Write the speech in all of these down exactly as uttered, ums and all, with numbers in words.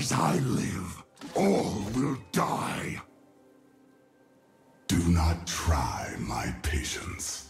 As I live, all will die. Do not try my patience.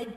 Red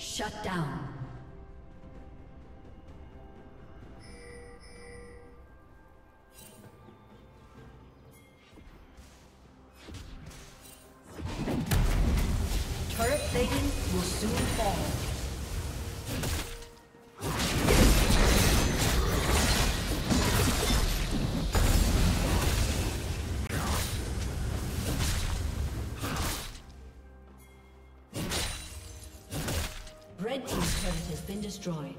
Shut down. Turret plating will soon fall. Been destroyed.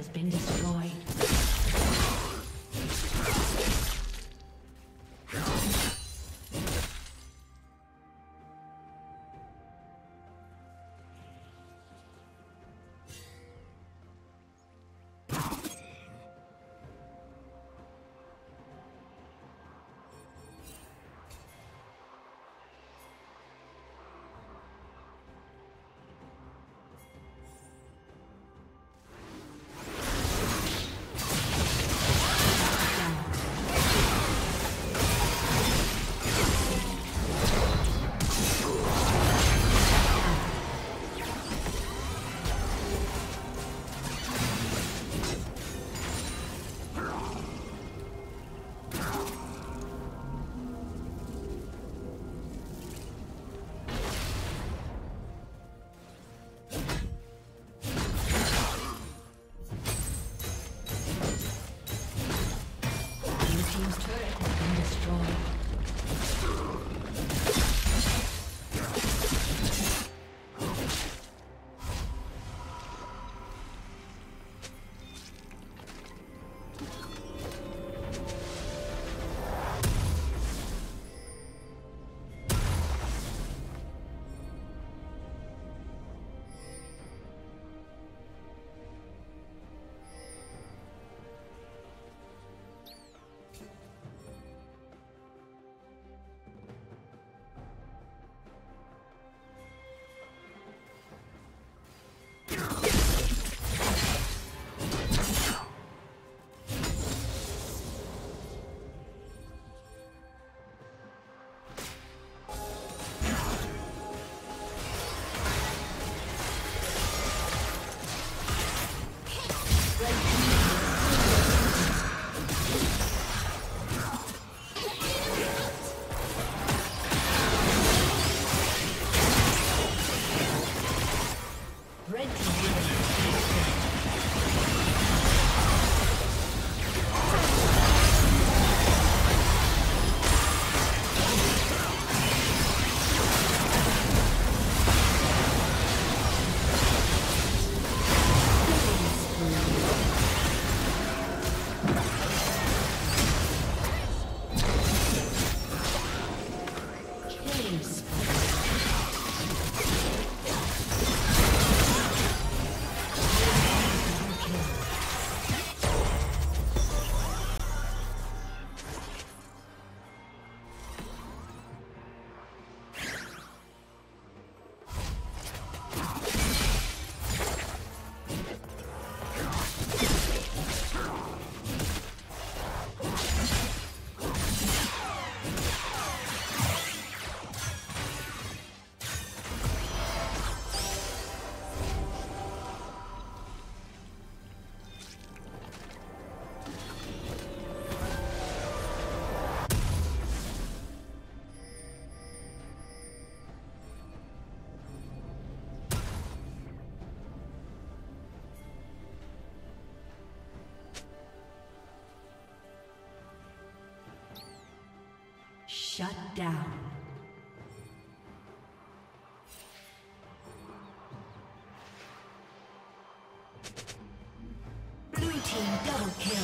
has been destroyed. Shut down. Blue team double kill.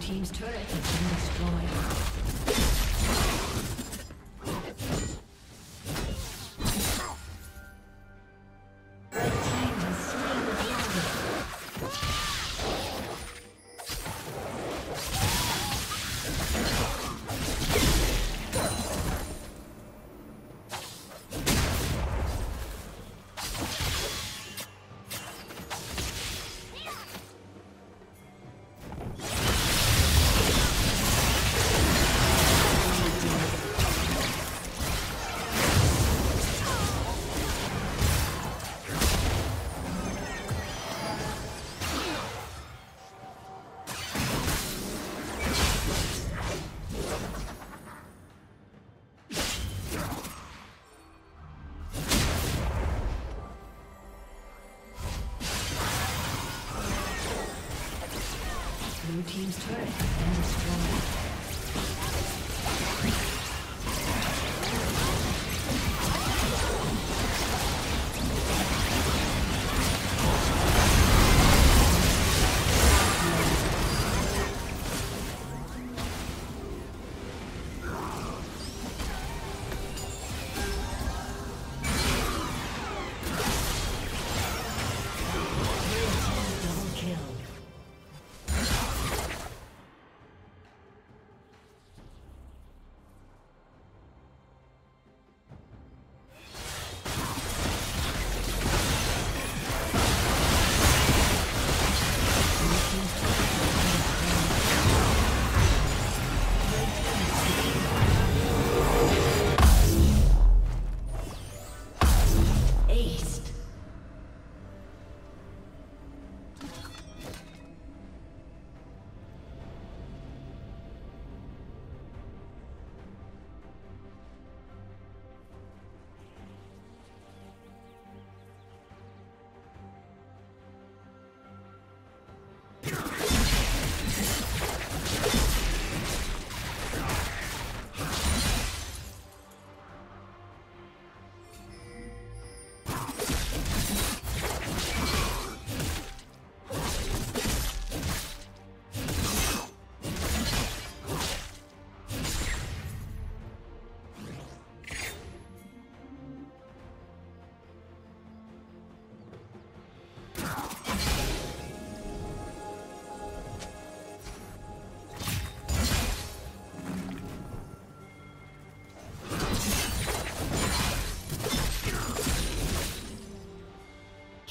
Team's turret has been destroyed. Blue team's turret has been destroyed.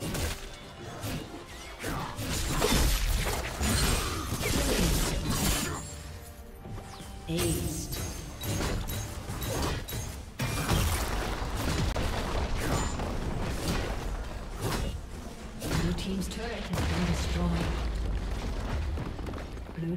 Killing spree. Aced. Blue team's turret has been destroyed. Blue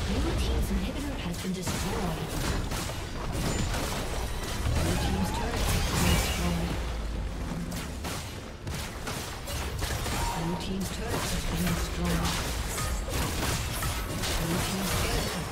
Blue team's inhibitor has been destroyed. Blue team's turret has been destroyed. Blue team's inhibitor has been destroyed. Blue team's turret has been destroyed. Blue team's turret has been destroyed. Blue team's turret has been destroyed.